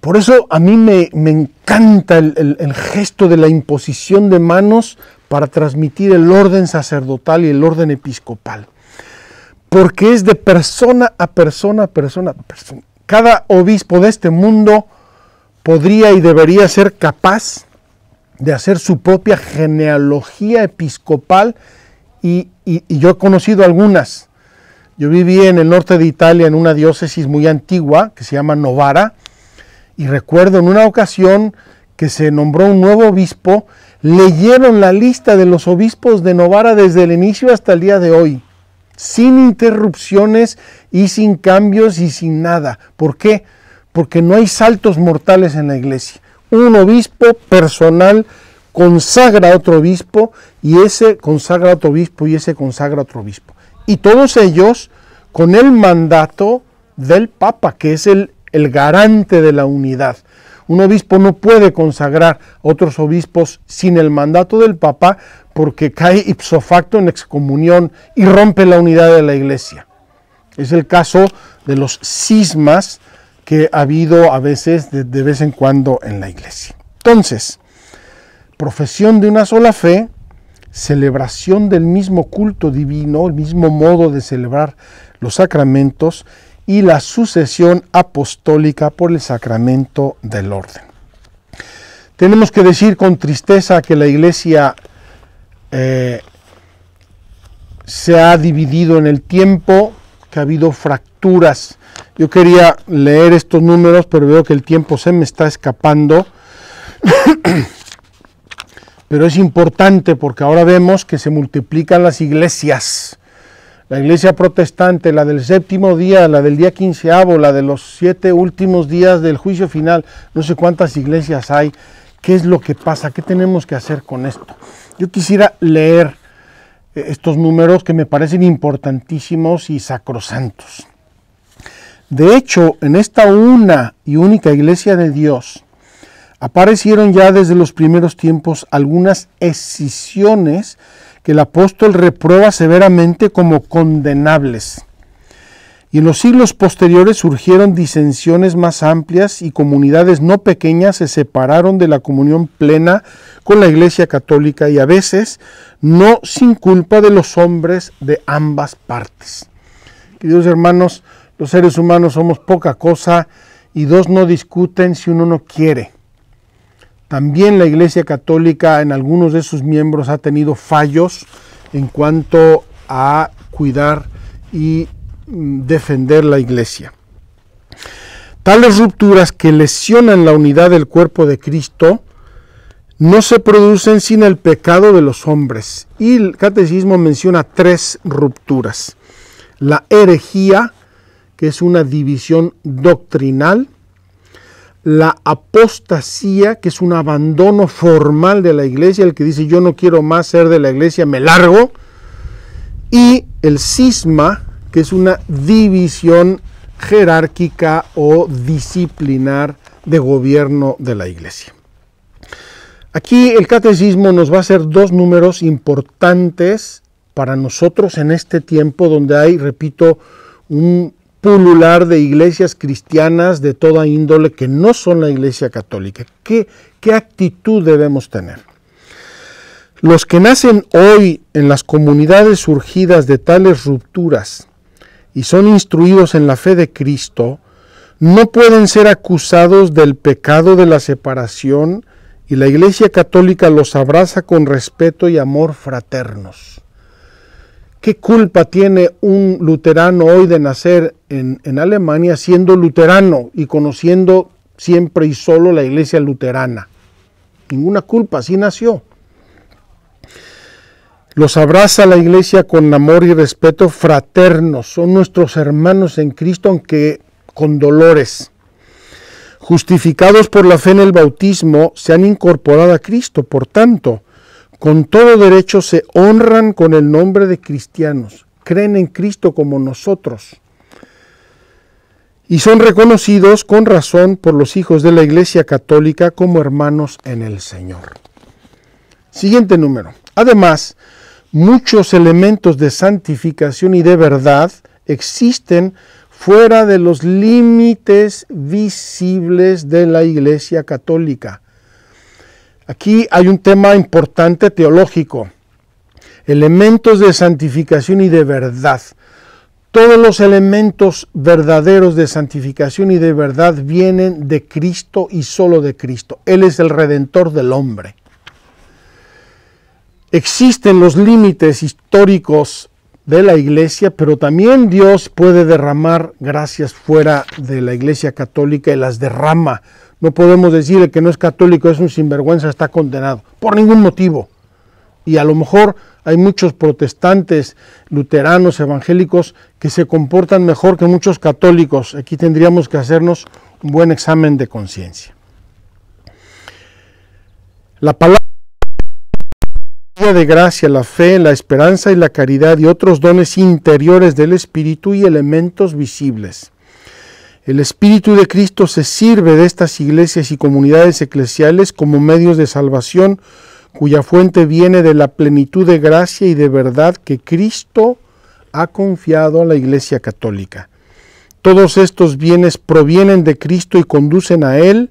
Por eso a mí me encanta el gesto de la imposición de manos para transmitir el orden sacerdotal y el orden episcopal. Porque es de persona a persona, persona. Cada obispo de este mundo podría y debería ser capaz de hacer su propia genealogía episcopal, y yo he conocido algunas. Yo viví en el norte de Italia en una diócesis muy antigua que se llama Novara, y recuerdo en una ocasión que se nombró un nuevo obispo, leyeron la lista de los obispos de Novara desde el inicio hasta el día de hoy, sin interrupciones y sin cambios y sin nada. ¿Por qué? Porque no hay saltos mortales en la iglesia. Un obispo personal consagra a otro obispo, y ese consagra a otro obispo, y ese consagra a otro obispo. Y todos ellos con el mandato del Papa, que es el garante de la unidad. Un obispo no puede consagrar a otros obispos sin el mandato del Papa, porque cae ipso facto en excomunión y rompe la unidad de la iglesia. Es el caso de los cismas que ha habido a veces, de vez en cuando, en la iglesia. Entonces, profesión de una sola fe, celebración del mismo culto divino, el mismo modo de celebrar los sacramentos, y la sucesión apostólica por el sacramento del orden. Tenemos que decir con tristeza que la iglesia se ha dividido en el tiempo, que ha habido fracturas. Yo quería leer estos números, pero veo que el tiempo se me está escapando. Pero es importante, porque ahora vemos que se multiplican las iglesias. La iglesia protestante, la del séptimo día, la del día quinceavo, la de los 7 últimos días del juicio final, no sé cuántas iglesias hay. ¿Qué es lo que pasa? ¿Qué tenemos que hacer con esto? Yo quisiera leer estos números que me parecen importantísimos y sacrosantos. De hecho, en esta una y única iglesia de Dios aparecieron ya desde los primeros tiempos algunas escisiones que el apóstol reprueba severamente como condenables. Y en los siglos posteriores surgieron disensiones más amplias, y comunidades no pequeñas se separaron de la comunión plena con la Iglesia Católica, y a veces no sin culpa de los hombres de ambas partes. Queridos hermanos, los seres humanos somos poca cosa, y dos no discuten si uno no quiere. También la Iglesia Católica en algunos de sus miembros ha tenido fallos en cuanto a cuidar y defender la iglesia. Tales rupturas que lesionan la unidad del cuerpo de Cristo no se producen sin el pecado de los hombres, y el catecismo menciona 3 rupturas: la herejía, que es una división doctrinal; la apostasía, que es un abandono formal de la iglesia, el que dice yo no quiero más ser de la iglesia, me largo; y el cisma, que es una división jerárquica o disciplinar de gobierno de la iglesia. Aquí el catecismo nos va a hacer 2 números importantes para nosotros en este tiempo, donde hay, repito, un pulular de iglesias cristianas de toda índole que no son la iglesia católica. ¿Qué actitud debemos tener? Los que nacen hoy en las comunidades surgidas de tales rupturas y son instruidos en la fe de Cristo, no pueden ser acusados del pecado de la separación, y la Iglesia Católica los abraza con respeto y amor fraternos. ¿Qué culpa tiene un luterano hoy de nacer en Alemania siendo luterano y conociendo siempre y solo la iglesia luterana. Ninguna culpa, así nació. Los abraza la iglesia con amor y respeto fraternos, son nuestros hermanos en Cristo, aunque con dolores. Justificados por la fe en el bautismo, se han incorporado a Cristo, por tanto, con todo derecho se honran con el nombre de cristianos, creen en Cristo como nosotros. Y son reconocidos con razón por los hijos de la Iglesia Católica como hermanos en el Señor. Siguiente número. Además, muchos elementos de santificación y de verdad existen fuera de los límites visibles de la Iglesia Católica. Aquí hay un tema importante teológico. Elementos de santificación y de verdad. Todos los elementos verdaderos de santificación y de verdad vienen de Cristo y solo de Cristo. Él es el Redentor del hombre. Existen los límites históricos de la Iglesia, pero también Dios puede derramar gracias fuera de la Iglesia Católica y las derrama. No podemos decir el que no es católico es un sinvergüenza, está condenado, por ningún motivo. Y a lo mejor hay muchos protestantes, luteranos, evangélicos, que se comportan mejor que muchos católicos. Aquí tendríamos que hacernos un buen examen de conciencia. La palabra de gracia, la fe, la esperanza y la caridad y otros dones interiores del Espíritu y elementos visibles. El Espíritu de Cristo se sirve de estas iglesias y comunidades eclesiales como medios de salvación, cuya fuente viene de la plenitud de gracia y de verdad que Cristo ha confiado a la Iglesia Católica. Todos estos bienes provienen de Cristo y conducen a Él,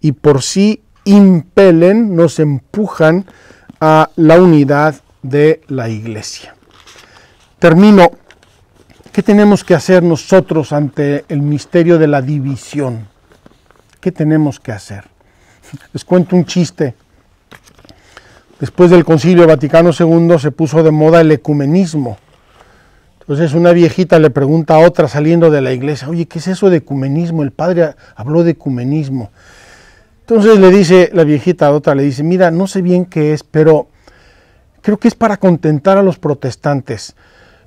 y por sí impelen, nos empujan a la unidad de la Iglesia. Termino. ¿Qué tenemos que hacer nosotros ante el misterio de la división? ¿Qué tenemos que hacer? Les cuento un chiste. Después del Concilio Vaticano II se puso de moda el ecumenismo. Entonces una viejita le pregunta a otra saliendo de la iglesia, oye, ¿qué es eso de ecumenismo? El padre habló de ecumenismo. Entonces le dice la viejita a otra, le dice, mira, no sé bien qué es, pero creo que es para contentar a los protestantes.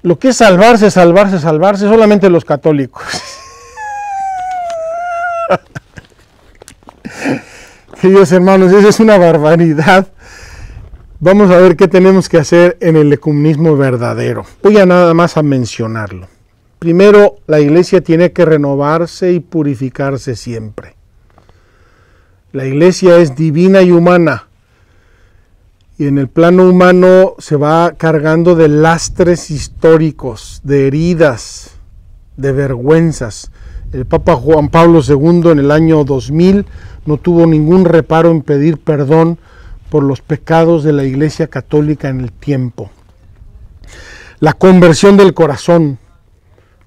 Lo que es salvarse, salvarse, salvarse, solamente los católicos. Queridos hermanos, esa es una barbaridad. Vamos a ver qué tenemos que hacer en el ecumenismo verdadero. Voy a nada más a mencionarlo. Primero, la iglesia tiene que renovarse y purificarse siempre. La iglesia es divina y humana. Y en el plano humano se va cargando de lastres históricos, de heridas, de vergüenzas. El Papa Juan Pablo II en el año 2000 no tuvo ningún reparo en pedir perdón por los pecados de la Iglesia Católica en el tiempo. La conversión del corazón,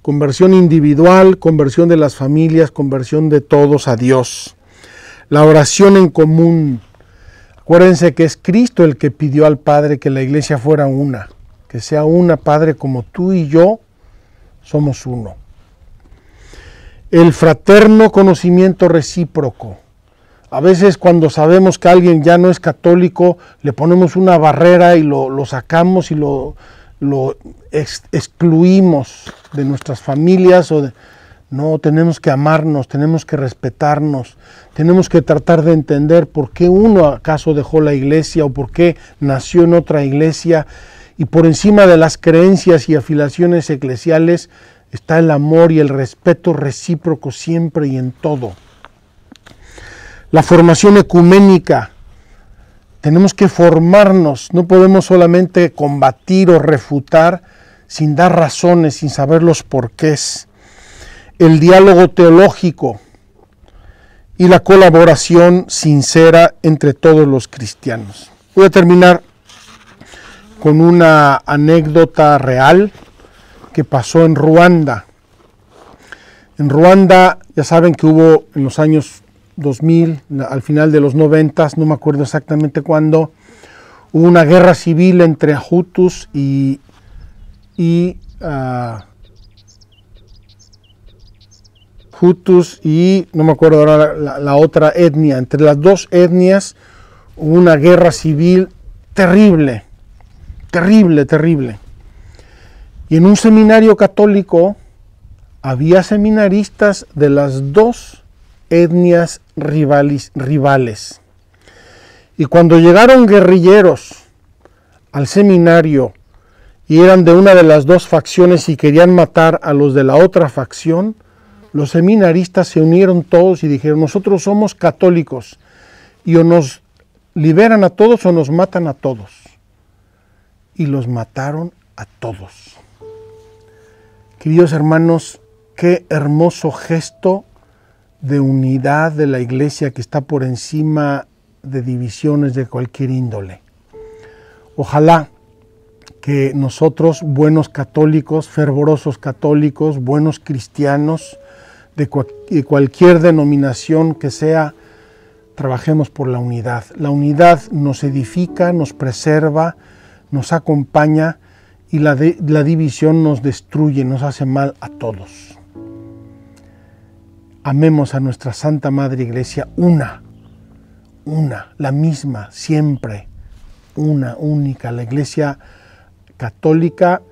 conversión individual, conversión de las familias, conversión de todos a Dios. La oración en común. Acuérdense que es Cristo el que pidió al Padre que la Iglesia fuera una, que sea una, Padre, como tú y yo somos uno. El fraterno conocimiento recíproco. A veces cuando sabemos que alguien ya no es católico, le ponemos una barrera y lo sacamos y lo excluimos de nuestras familias. No, tenemos que amarnos, tenemos que respetarnos, tenemos que tratar de entender por qué uno acaso dejó la iglesia o por qué nació en otra iglesia. Y por encima de las creencias y afiliaciones eclesiales está el amor y el respeto recíproco siempre y en todo. La formación ecuménica, tenemos que formarnos, no podemos solamente combatir o refutar sin dar razones, sin saber los porqués. El diálogo teológico y la colaboración sincera entre todos los cristianos. Voy a terminar con una anécdota real que pasó en Ruanda. En Ruanda, ya saben que hubo en los años 2000, al final de los 90, no me acuerdo exactamente cuándo, hubo una guerra civil entre hutus y hutus y no me acuerdo ahora la otra etnia. Entre las dos etnias hubo una guerra civil terrible, terrible, terrible. Y en un seminario católico había seminaristas de las dos etnias rivales. Y cuando llegaron guerrilleros al seminario y eran de una de las dos facciones y querían matar a los de la otra facción, los seminaristas se unieron todos y dijeron: nosotros somos católicos y o nos liberan a todos o nos matan a todos. Y los mataron a todos. Queridos hermanos, qué hermoso gesto de unidad de la Iglesia que está por encima de divisiones de cualquier índole. Ojalá que nosotros, buenos católicos, fervorosos católicos, buenos cristianos, de cualquier denominación que sea, trabajemos por la unidad. La unidad nos edifica, nos preserva, nos acompaña, y la división nos destruye, nos hace mal a todos. Amemos a nuestra Santa Madre Iglesia una, la misma, siempre, una, única. La Iglesia católica,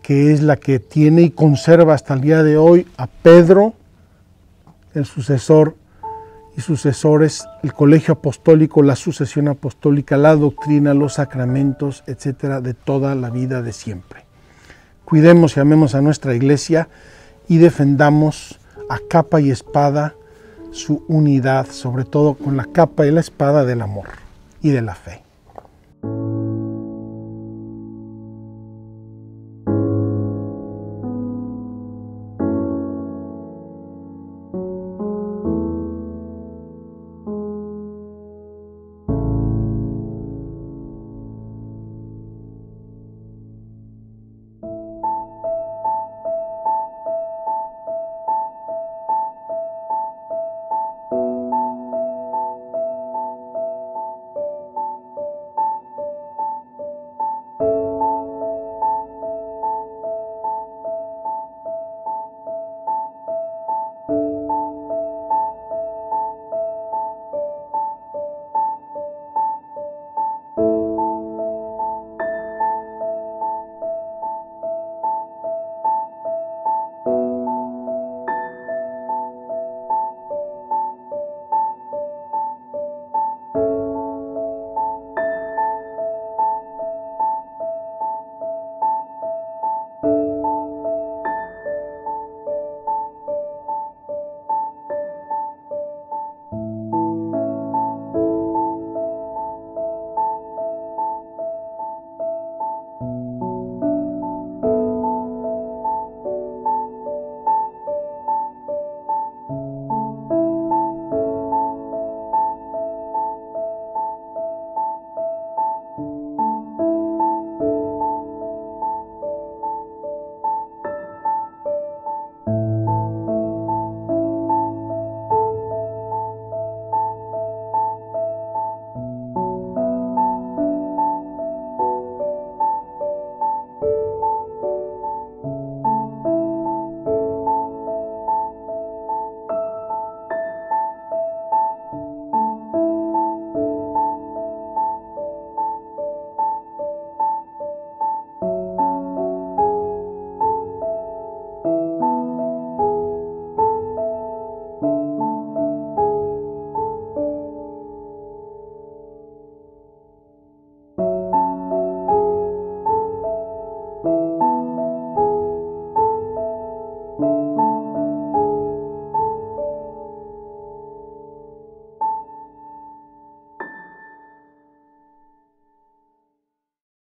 que es la que tiene y conserva hasta el día de hoy a Pedro, el sucesor y sucesores, el colegio apostólico, la sucesión apostólica, la doctrina, los sacramentos, etcétera, de toda la vida de siempre. Cuidemos y amemos a nuestra Iglesia y defendamos a capa y espada su unidad, sobre todo con la capa y la espada del amor y de la fe.